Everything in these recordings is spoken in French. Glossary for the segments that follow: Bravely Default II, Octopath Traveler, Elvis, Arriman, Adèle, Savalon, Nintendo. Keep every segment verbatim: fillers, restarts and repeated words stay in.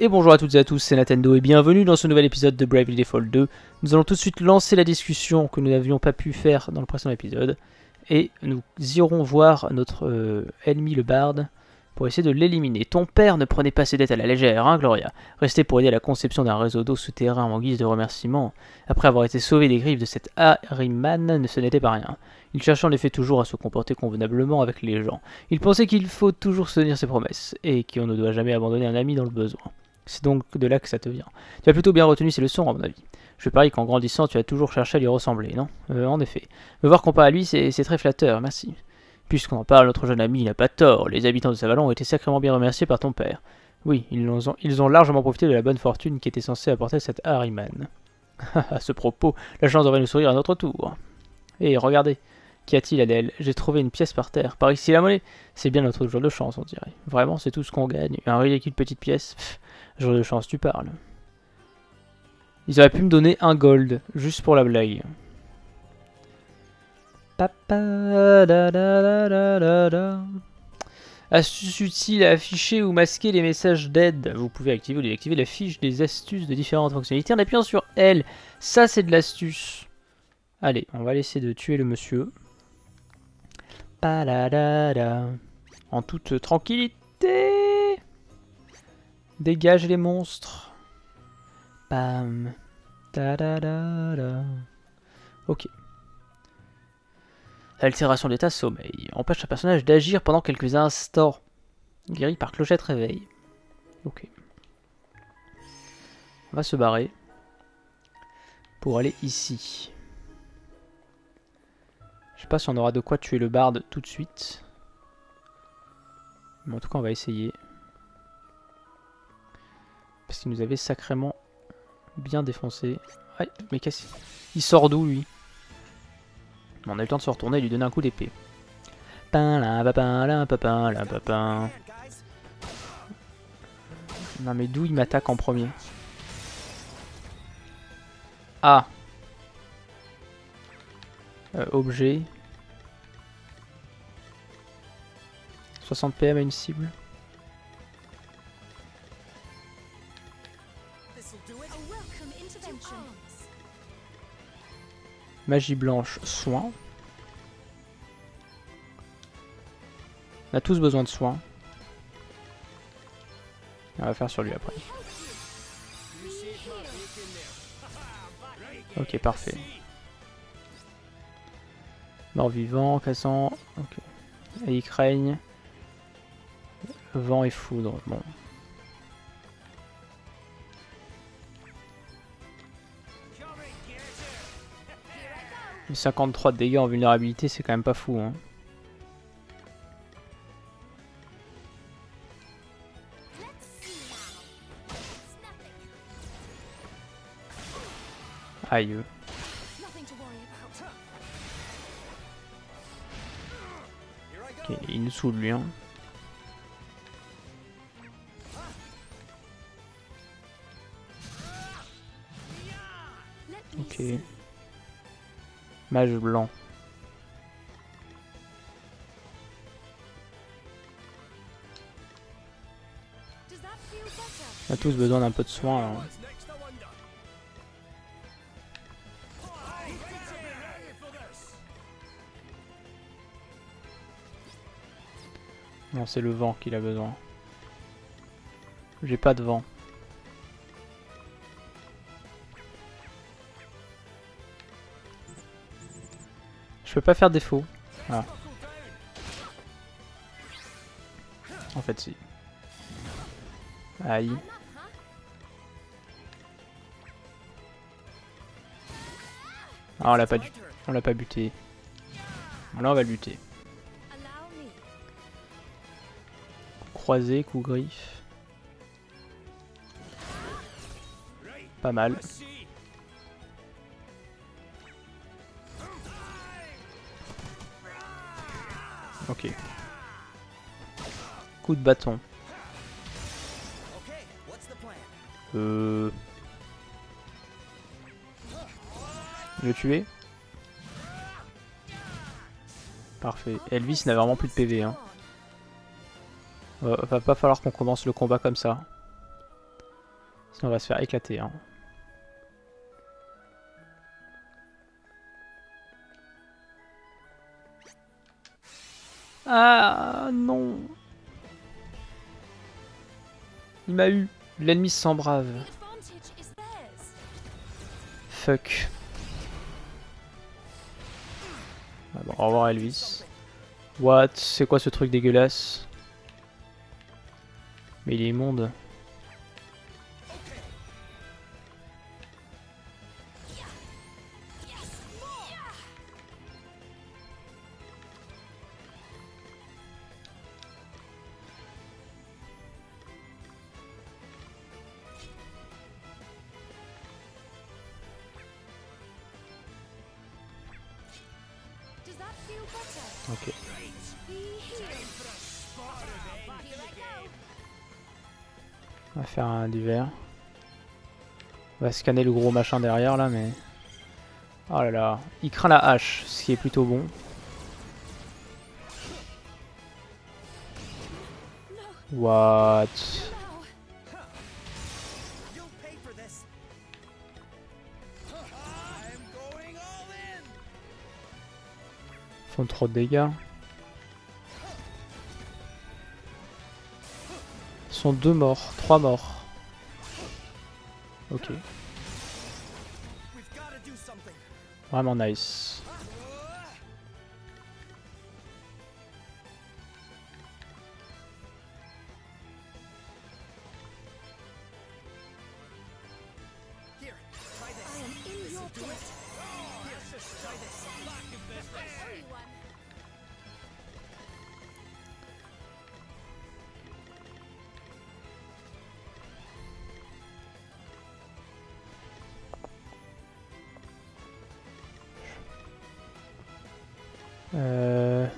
Et bonjour à toutes et à tous, c'est Nintendo et bienvenue dans ce nouvel épisode de Bravely Default deux. Nous allons tout de suite lancer la discussion que nous n'avions pas pu faire dans le précédent épisode. Et nous irons voir notre euh, ennemi le barde pour essayer de l'éliminer. Ton père ne prenait pas ses dettes à la légère, hein Gloria? Restait pour aider à la conception d'un réseau d'eau souterrain en guise de remerciement. Après avoir été sauvé des griffes de cet Arriman, ce n'était pas rien. Il cherchait en effet toujours à se comporter convenablement avec les gens. Il pensait qu'il faut toujours se tenir ses promesses, et qu'on ne doit jamais abandonner un ami dans le besoin. C'est donc de là que ça te vient. Tu as plutôt bien retenu ces leçons, à mon avis. Je parie qu'en grandissant, tu as toujours cherché à lui ressembler, non? euh, En effet. Me voir comparé à lui, c'est très flatteur, merci. Puisqu'on en parle, notre jeune ami n'a pas tort. Les habitants de Savalon ont été sacrément bien remerciés par ton père. Oui, ils ont, ils ont largement profité de la bonne fortune qui était censée apporter cette Arriman. À ce propos, la chance devrait nous sourire à notre tour. Et regardez. Qu'y a-t-il, Adèle? J'ai trouvé une pièce par terre. Par ici, la monnaie? C'est bien notre jour de chance, on dirait. Vraiment, c'est tout ce qu'on gagne. Un ridicule petite pièce. Pff, jour de chance, tu parles. Ils auraient pu me donner un gold, juste pour la blague. Papa, da, da, da, da, da, da. Astuce utile à afficher ou masquer les messages d'aide. Vous pouvez activer ou désactiver la fiche des astuces de différentes fonctionnalités en appuyant sur L. Ça, c'est de l'astuce. Allez, on va laisser de tuer le monsieur. En toute tranquillité. Dégage les monstres. Bam. Da da da da. Ok. Altération d'état sommeil. Empêche un personnage d'agir pendant quelques instants. Guéri par clochette réveil. Ok. On va se barrer. Pour aller ici. Je sais pas si on aura de quoi tuer le barde tout de suite. Mais en tout cas, on va essayer. Parce qu'il nous avait sacrément bien défoncé. Aïe, mais qu'est-ce qu'il sort d'où, lui? On a eu le temps de se retourner et lui donner un coup d'épée. Non, mais d'où il m'attaque en premier? Ah! Euh, objet. soixante P M à une cible. Magie blanche, soin. On a tous besoin de soins. On va faire sur lui après. Ok, parfait. Mort vivant, cassant. Okay. Et il craigne. Vent et foudre. Bon. cinquante-trois de dégâts en vulnérabilité, c'est quand même pas fou, hein. Aïe. Okay, il nous saoule, lui, hein. Ok. Mage blanc. On a tous besoin d'un peu de soin. Hein. Non, c'est le vent qu'il a besoin. J'ai pas de vent. Je peux pas faire défaut. Ah. En fait, si. Aïe. Ah, on l'a pas, on l'a pas buté. Là, on va le buter. Coup croisé, coup griffe. Pas mal. Ok. Coup de bâton. Euh... Le tuer? Parfait. Elvis n'a vraiment plus de P V, hein. Euh, va pas falloir qu'on commence le combat comme ça. Sinon on va se faire éclater. Hein. Ah non. Il m'a eu. L'ennemi se sent brave. Fuck. Ah bon, au revoir Elvis. What? C'est quoi ce truc dégueulasse? Mais il est immonde. Ok. On va faire un divers. On va scanner le gros machin derrière là, mais... Oh là là. Il craint la hache, ce qui est plutôt bon. What? Trop de dégâts. Ils sont deux morts, trois morts. Ok. Vraiment nice. Euh...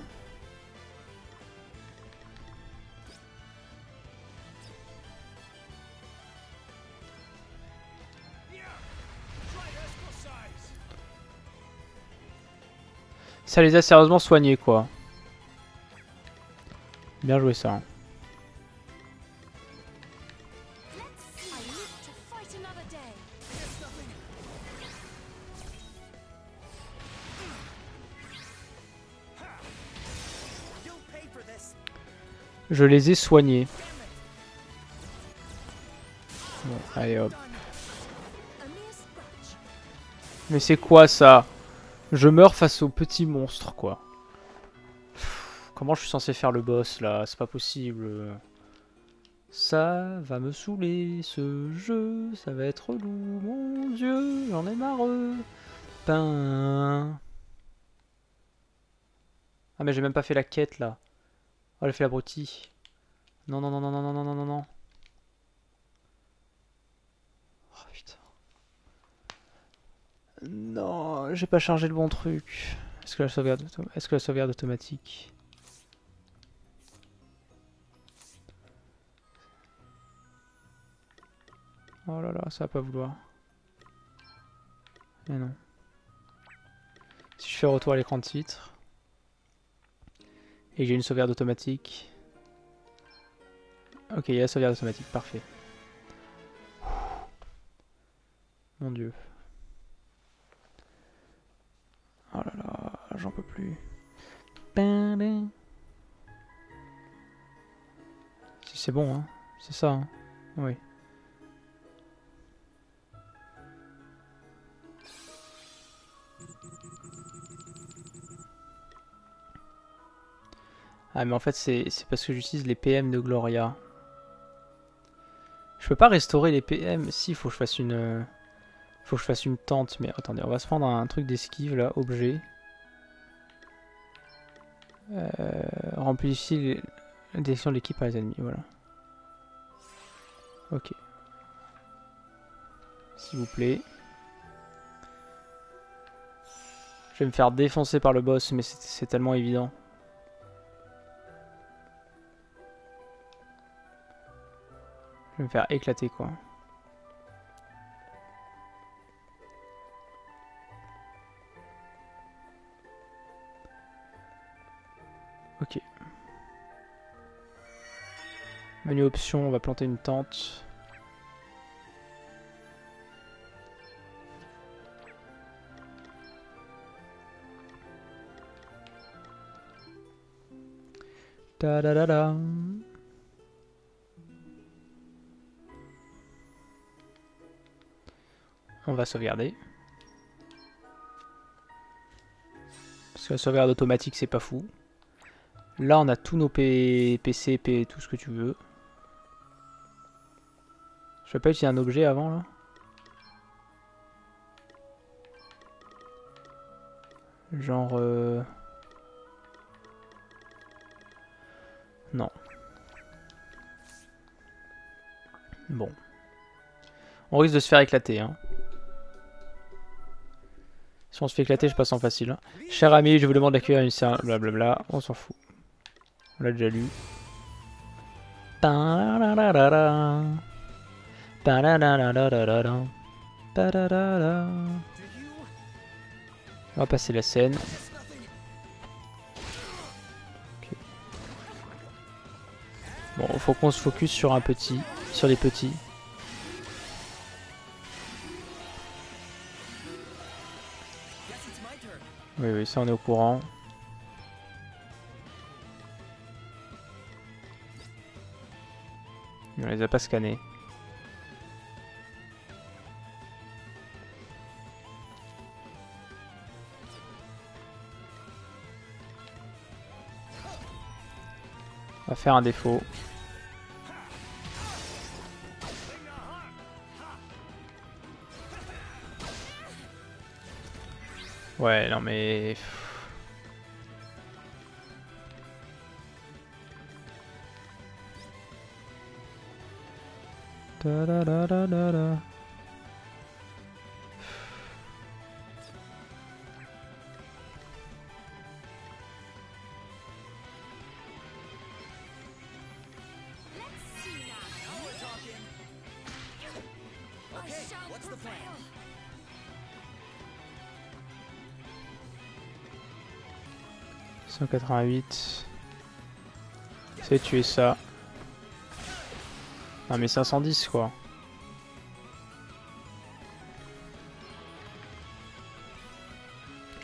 Ça les a sérieusement soignés quoi. Bien joué ça. Hein. Je les ai soignés. Bon, allez hop. Mais c'est quoi ça? Je meurs face au petit monstre quoi. Pff, comment je suis censé faire le boss là? C'est pas possible. Ça va me saouler ce jeu. Ça va être relou. Mon dieu, j'en ai marre. Pain. Ah mais j'ai même pas fait la quête là. Oh, j'ai fait l'abruti. Non, non, non, non, non, non, non, non, non. Oh, putain. Non, j'ai pas chargé le bon truc. Est-ce que la sauvegarde, est-ce que la sauvegarde automatique? Oh là là, ça va pas vouloir. Mais non. Si je fais retour à l'écran de titre... Et j'ai une sauvegarde automatique. Ok, il y a la sauvegarde automatique, parfait. Mon dieu. Oh là là, j'en peux plus. Si c'est bon, hein. C'est ça, hein. Oui. Ah mais en fait c'est parce que j'utilise les P M de Gloria. Je peux pas restaurer les P M. Si, faut que je fasse une... Faut que je fasse une tente. Mais attendez, on va se prendre un truc d'esquive là, objet. Euh, Remplissez la direction de l'équipe par les ennemis, voilà. Ok. S'il vous plaît. Je vais me faire défoncer par le boss, mais c'est tellement évident. Me faire éclater quoi. Ok. Menu option, on va planter une tente. Ta-da-da-da. On va sauvegarder. Parce que la sauvegarde automatique, c'est pas fou. Là, on a tous nos P C, P... tout ce que tu veux. Je sais pas s'il y a un objet avant, là. Genre... Euh... Non. Bon. On risque de se faire éclater, hein. Si on se fait éclater, je passe en facile. Cher ami, je vous demande d'accueillir une séance. Blablabla, on s'en fout. On l'a déjà lu. On va passer la scène. Okay. Bon, faut qu'on se focus sur un petit. Sur les petits. Oui, oui, ça on est au courant. On les a pas scannés. On va faire un défaut. Ouais, non mais... Da da da da da da. cent quatre-vingt-huit. C'est tuer ça. Non mais cinq cent dix quoi.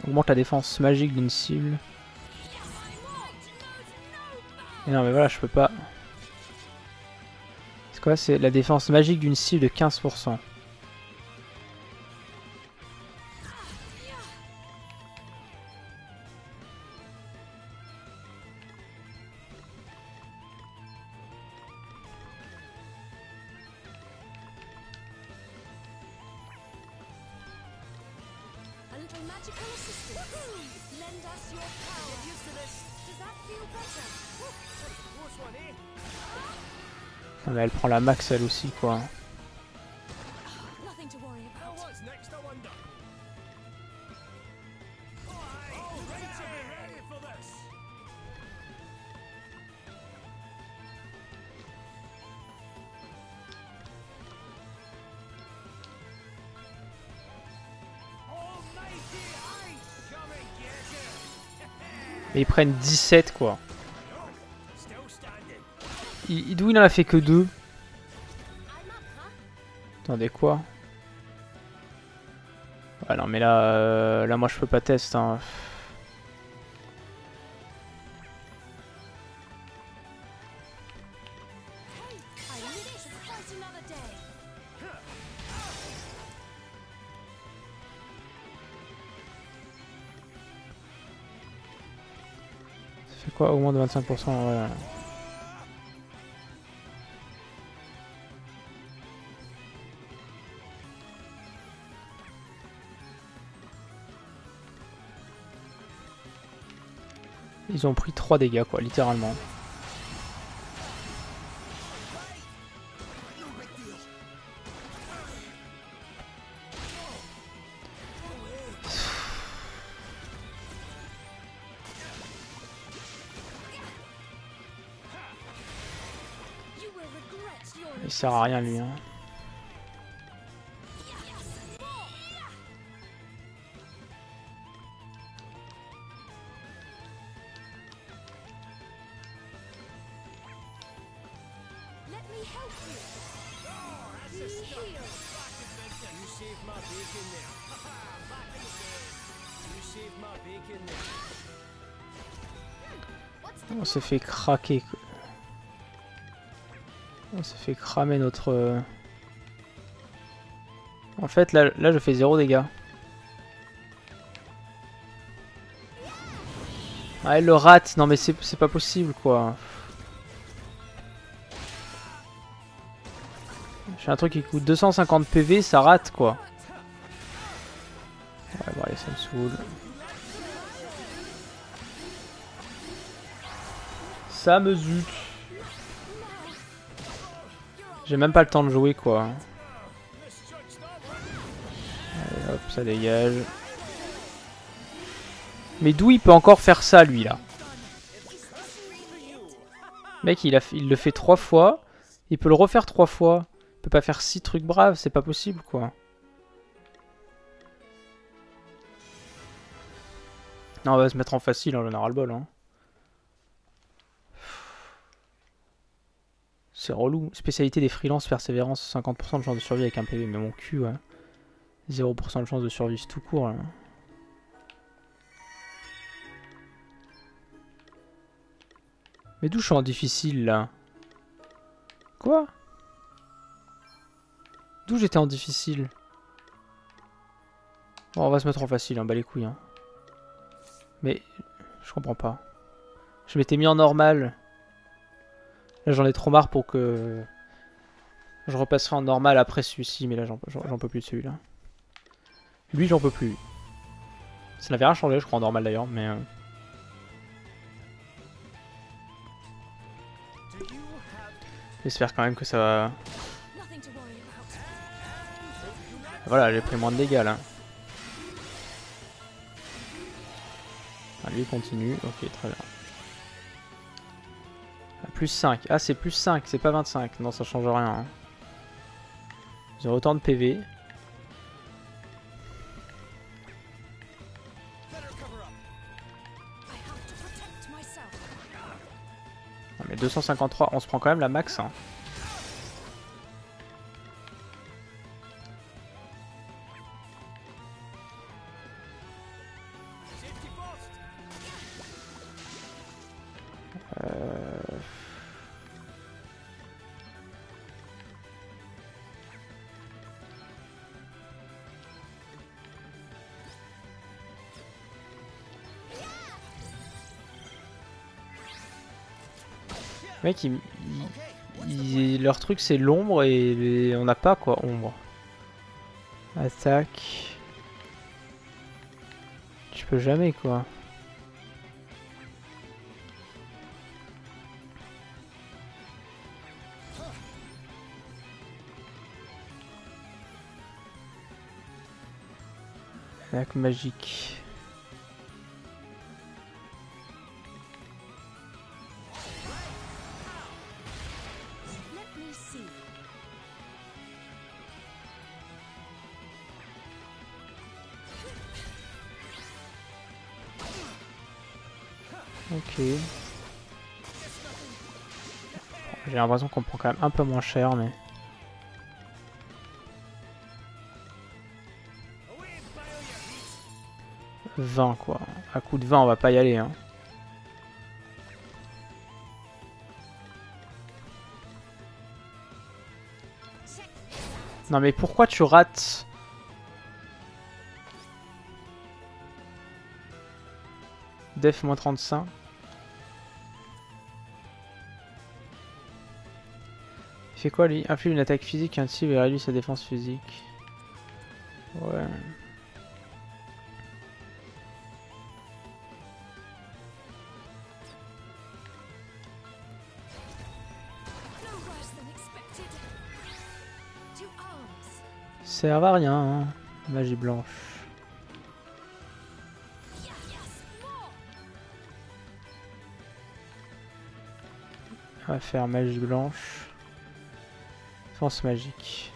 Augmente la défense magique d'une cible. Et non mais voilà, je peux pas. C'est quoi? C'est la défense magique d'une cible de quinze pour cent. Elle prend la max elle aussi quoi. Et ils prennent dix-sept quoi. D'où il en a fait que deux. Attendez quoi? Ah non mais là, euh, là moi je peux pas test hein. Ça fait quoi? Au moins de vingt-cinq pour cent ouais. Ils ont pris trois dégâts quoi, littéralement. Il sert à rien lui hein. On s'est fait craquer. On s'est fait cramer notre... En fait, là, là je fais zéro dégâts. Ah, elle le rate. Non mais c'est pas possible quoi. J'ai un truc qui coûte deux cent cinquante P V, ça rate quoi. Ouais, bon allez, ça me saoule. Ça me zut. J'ai même pas le temps de jouer quoi. Allez, hop, ça dégage. Mais d'où il peut encore faire ça lui là? Mec, il, a, il le fait trois fois. Il peut le refaire trois fois. Il peut pas faire six trucs braves, c'est pas possible quoi. Non, on va se mettre en facile, hein, on aura le bol. Hein. C'est relou. Spécialité des freelances, persévérance, cinquante pour cent de chance de survie avec un P V. Mais mon cul, ouais. zéro pour cent de chance de survie, c'est tout court. Là. Mais d'où je suis en difficile là? Quoi? D'où j'étais en difficile? Bon, on va se mettre en facile, hein, bah les couilles. Hein. Mais je comprends pas. Je m'étais mis en normal. Là j'en ai trop marre pour que... Je repasserai en normal après celui-ci. Mais là j'en peux plus de celui-là. Lui j'en peux plus. Ça n'avait rien changé je crois en normal d'ailleurs. Mais... Euh... J'espère quand même que ça va... Voilà, j'ai pris moins de dégâts là. Ah, lui continue, ok très bien. Ah, plus cinq, ah c'est plus cinq, c'est pas vingt-cinq, non ça change rien. Hein. J'ai autant de P V. Non mais deux cent cinquante-trois, on se prend quand même la max. Hein. Mec, il, il, il, leur truc c'est l'ombre et les, on n'a pas quoi, ombre. Attaque. Tu peux jamais quoi. Attaque magique. Ok. J'ai l'impression qu'on prend quand même un peu moins cher, mais... vingt quoi. À coup de vingt, on va pas y aller. Hein. Non mais pourquoi tu rates ? Def moins trente-cinq. Il fait quoi lui? Inflige une attaque physique, un cible et réduit sa défense physique. Ouais. Ça sert à rien, hein. Magie blanche. On va faire magie blanche. Défense magique.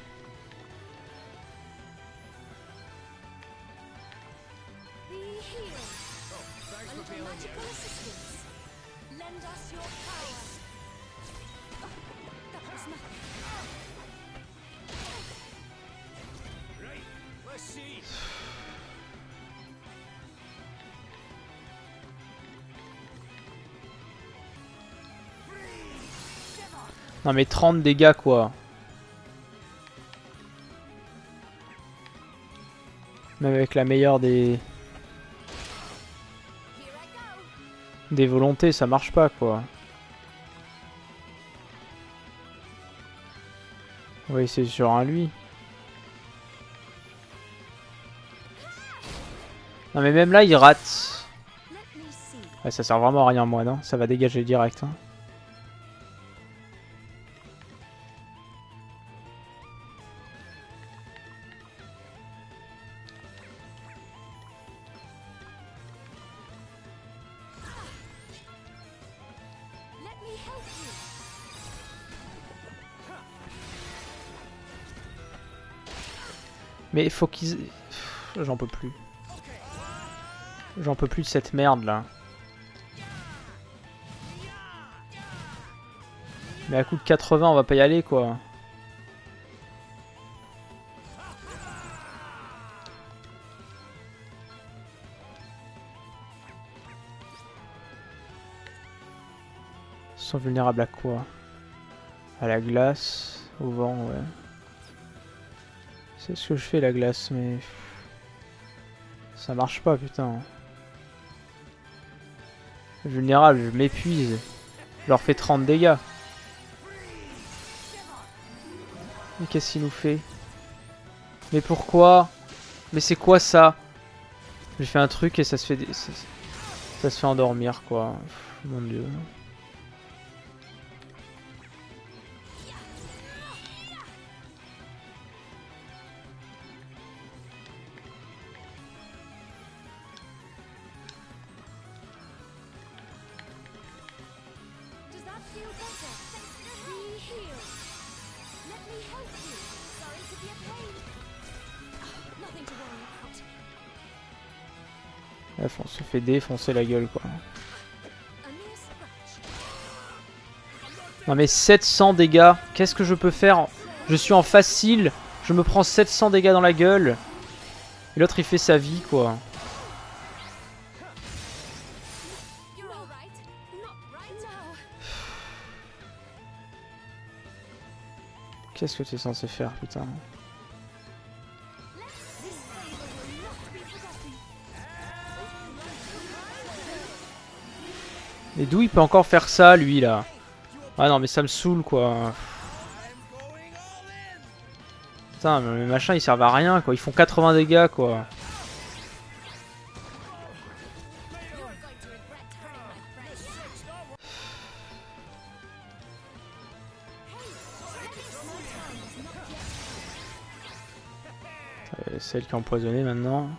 Non mais trente dégâts quoi. Même avec la meilleure des... des volontés, ça marche pas quoi. Oui, c'est sur un lui. Non mais même là il rate. Ouais, ça sert vraiment à rien moi, non? Ça va dégager direct. Hein. Mais faut qu'ils... J'en peux plus. J'en peux plus de cette merde là. Mais à coup de quatre-vingts on va pas y aller quoi. Ils sont vulnérables à quoi? À la glace, au vent, ouais. C'est ce que je fais la glace, mais ça marche pas putain. Vulnérable, je m'épuise. Je leur fais trente dégâts. Mais qu'est-ce qu'il nous fait? Mais pourquoi? Mais c'est quoi ça? J'ai fait un truc et ça se fait des... ça, ça se fait endormir quoi. Pff, mon dieu. Bref, on se fait défoncer la gueule quoi. Non mais sept cents dégâts, qu'est-ce que je peux faire? Je suis en facile, je me prends sept cents dégâts dans la gueule. Et l'autre il fait sa vie quoi. Qu'est-ce que tu es censé faire putain? Mais d'où il peut encore faire ça lui là? Ah non mais ça me saoule quoi. Putain mais machin ils servent à rien quoi, ils font quatre-vingts dégâts quoi. Celle qui est empoisonnée maintenant.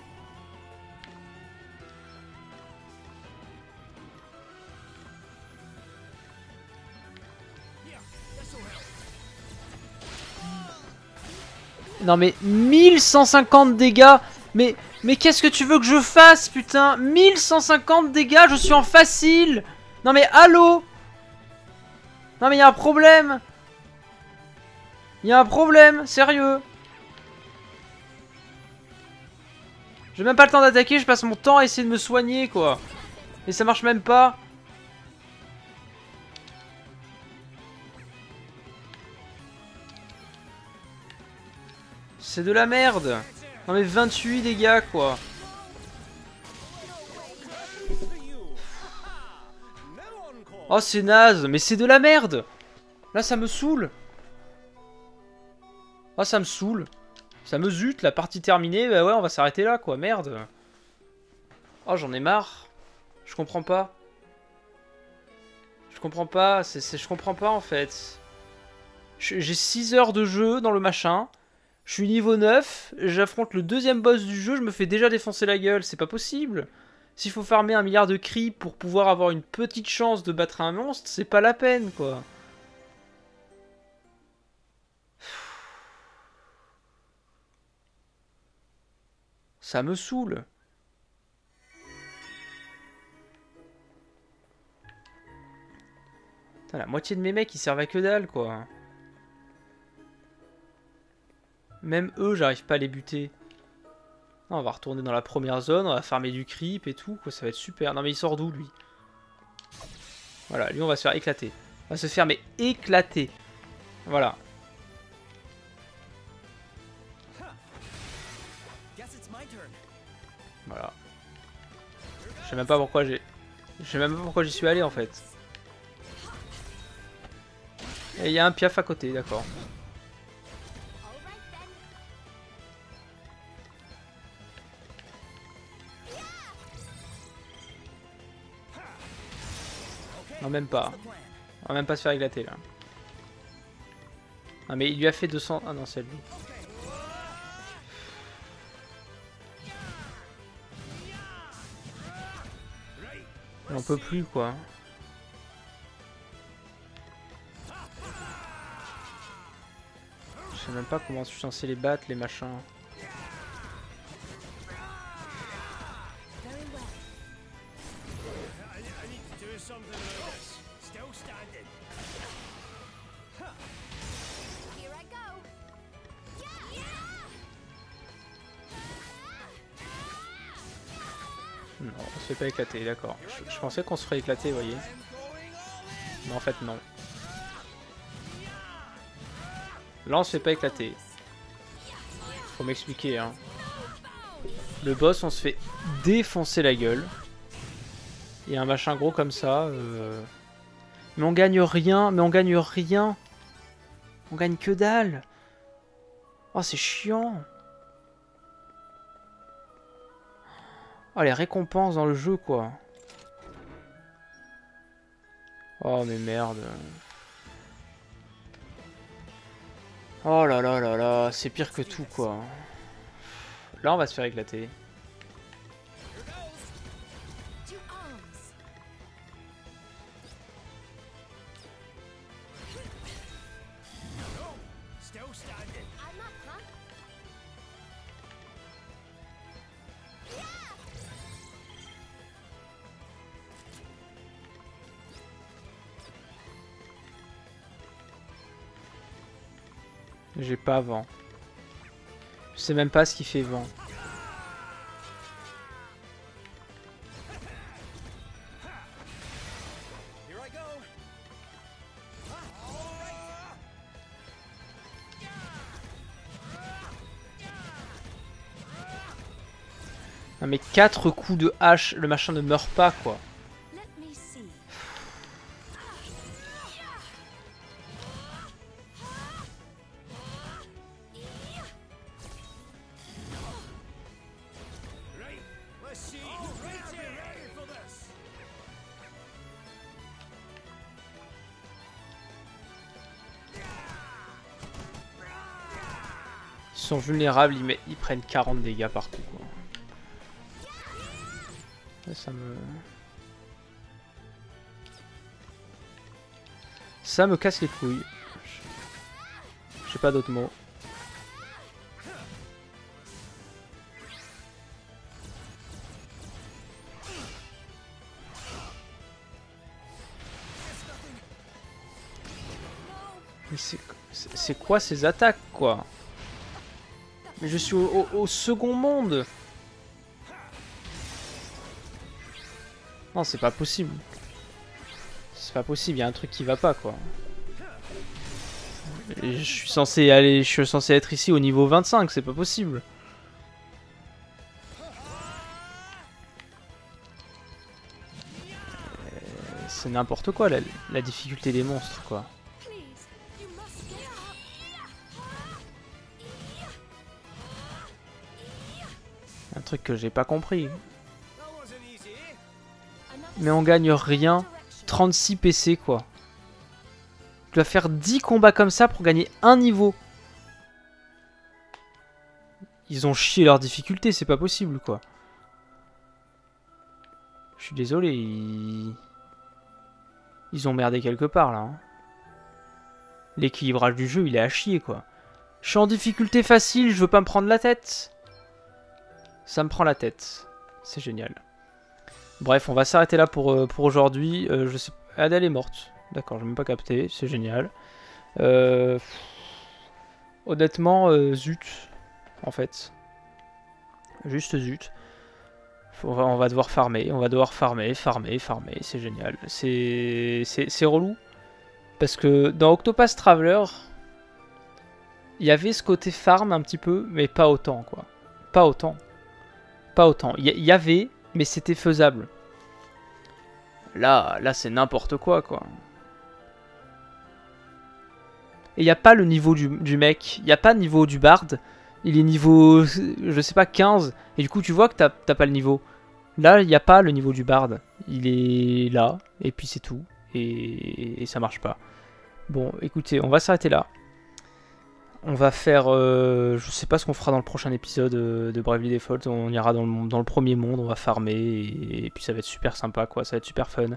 Non mais mille cent cinquante dégâts. Mais, mais qu'est-ce que tu veux que je fasse putain? Mille cent cinquante dégâts, je suis en facile. Non mais allô? Non mais il y a un problème. Il y a un problème, sérieux. J'ai même pas le temps d'attaquer, je passe mon temps à essayer de me soigner quoi. Et ça marche même pas. C'est de la merde. Non mais vingt-huit dégâts quoi. Oh c'est naze, mais c'est de la merde. Là ça me saoule. Oh ça me saoule. Ça me zute, la partie terminée, bah ouais on va s'arrêter là quoi, merde. Oh j'en ai marre. Je comprends pas. Je comprends pas, c'est, c'est, je comprends pas en fait. J'ai six heures de jeu dans le machin. Je suis niveau neuf, j'affronte le deuxième boss du jeu, je me fais déjà défoncer la gueule, c'est pas possible. S'il faut farmer un milliard de cris pour pouvoir avoir une petite chance de battre un monstre, c'est pas la peine quoi. Ça me saoule. Putain, la moitié de mes mecs ils servent à que dalle quoi. Même eux j'arrive pas à les buter. Non, on va retourner dans la première zone, on va farmer du creep et tout quoi, ça va être super. Non mais il sort d'où lui? Voilà, lui on va se faire éclater. On va se faire mais éclater. Voilà. Voilà. Je sais même pas pourquoi j'ai... Je sais même pas pourquoi j'y suis allé en fait. Et il y a un piaf à côté, d'accord. Non, même pas. On va même pas se faire éclater là. Non mais il lui a fait deux cents... Ah non, c'est lui. On peut plus quoi. Je sais même pas comment je suis censé les battre, les machins. Non, on se fait pas éclater, d'accord. Je, je pensais qu'on se ferait éclater, vous voyez. Mais en fait, non. Là, on se fait pas éclater. Faut m'expliquer, hein. Le boss, on se fait défoncer la gueule. Il y a un machin gros comme ça. Euh... Mais on gagne rien, mais on gagne rien. On gagne que dalle. Oh, c'est chiant. Oh, les récompenses dans le jeu, quoi. Oh, mais merde. Oh là là là là, c'est pire que tout, quoi. Là, on va se faire éclater. J'ai pas vent. Je sais même pas ce qui fait vent. Non mais quatre coups de hache, le machin ne meurt pas quoi. Sont vulnérables, ils, met... ils prennent quarante dégâts partout quoi. Ça, ça me ça me casse les couilles. J'ai pas d'autres mots. Mais c'est quoi ces attaques quoi? Mais je suis au, au, au second monde. Non, c'est pas possible. C'est pas possible, il y a un truc qui va pas quoi. Et je suis censé aller, je suis censé être ici au niveau vingt-cinq, c'est pas possible. C'est n'importe quoi la, la difficulté des monstres quoi. Un truc que j'ai pas compris. Mais on gagne rien. trente-six P C quoi. Tu dois faire dix combats comme ça pour gagner un niveau. Ils ont chié leur difficulté, c'est pas possible quoi. Je suis désolé, ils... ils ont merdé quelque part là. Hein. L'équilibrage du jeu il est à chier quoi. Je suis en difficulté facile, je veux pas me prendre la tête. Ça me prend la tête. C'est génial. Bref, on va s'arrêter là pour, euh, pour aujourd'hui. Euh, je sais... Adèle est morte. D'accord, je n'ai même pas capté. C'est génial. Euh... Honnêtement, euh, zut. En fait. Juste zut. Faut... On va devoir farmer. On va devoir farmer, farmer, farmer. C'est génial. C'est relou. Parce que dans Octopath Traveler... il y avait ce côté farm un petit peu, mais pas autant, quoi. Pas autant. Pas autant. Il y, y avait, mais c'était faisable. Là, là c'est n'importe quoi, quoi. Et il n'y a pas le niveau du, du mec. Il n'y a pas le niveau du bard. Il est niveau, je sais pas, quinze. Et du coup, tu vois que t'as pas le niveau. Là, il n'y a pas le niveau du bard. Il est là, et puis c'est tout. Et, et ça marche pas. Bon, écoutez, on va s'arrêter là. On va faire... Euh, je sais pas ce qu'on fera dans le prochain épisode de Bravely Default. On ira dans le, dans le premier monde, on va farmer. Et, et puis ça va être super sympa, quoi. Ça va être super fun.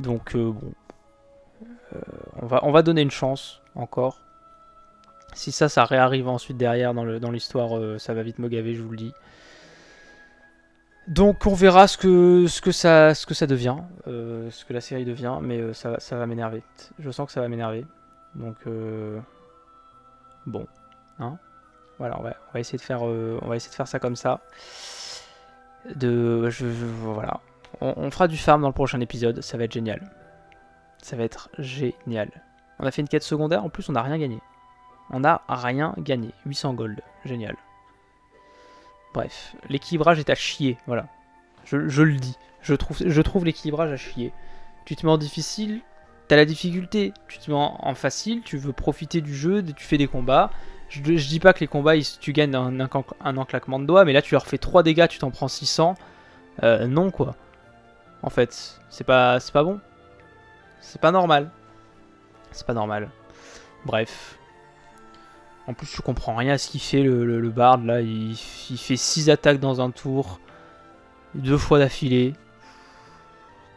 Donc, euh, bon... Euh, on, va, on va donner une chance, encore. Si ça, ça réarrive ensuite derrière dans l'histoire, euh, ça va vite me gaver, je vous le dis. Donc on verra ce que, ce que, ça, ce que ça devient, euh, ce que la série devient, mais euh, ça, ça va m'énerver. Je sens que ça va m'énerver. Donc euh, bon, hein. Voilà, on va, on va essayer de faire, euh, on va essayer de faire ça comme ça. De, je, je, voilà, on, on fera du farm dans le prochain épisode, ça va être génial. Ça va être génial. On a fait une quête secondaire, en plus on n'a rien gagné. On n'a rien gagné, huit cents gold, génial. Bref, l'équilibrage est à chier, voilà. Je, je le dis, je trouve, je trouve l'équilibrage à chier. Tu te mets en difficile, t'as la difficulté. Tu te mets en, en facile, tu veux profiter du jeu, tu fais des combats. Je, je dis pas que les combats, ils, tu gagnes un, un, un enclaquement de doigts, mais là tu leur fais trois dégâts, tu t'en prends six cents. Euh, non quoi. En fait, c'est pas, c'est pas bon. C'est pas normal. C'est pas normal. Bref. En plus, je comprends rien à ce qu'il fait, le, le, le bard, là. Il, il fait six attaques dans un tour. Deux fois d'affilée.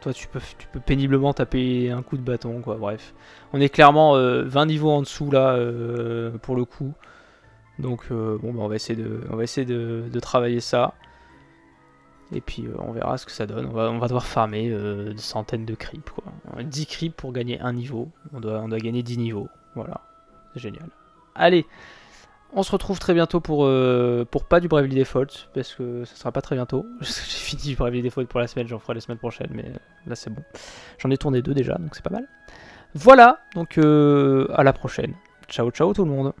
Toi, tu peux, tu peux péniblement taper un coup de bâton, quoi. Bref. On est clairement euh, vingt niveaux en dessous, là, euh, pour le coup. Donc, euh, bon, bah, on va essayer de, on va essayer de, de travailler ça. Et puis, euh, on verra ce que ça donne. On va, on va devoir farmer euh, des centaines de creeps, quoi. dix creeps pour gagner un niveau. On doit, on doit gagner dix niveaux. Voilà. C'est génial. Allez, on se retrouve très bientôt pour, euh, pour pas du Bravely Default, parce que ça sera pas très bientôt. J'ai fini du Bravely Default pour la semaine, j'en ferai la semaine prochaine, mais là c'est bon. J'en ai tourné deux déjà, donc c'est pas mal. Voilà, donc euh, à la prochaine. Ciao, ciao tout le monde.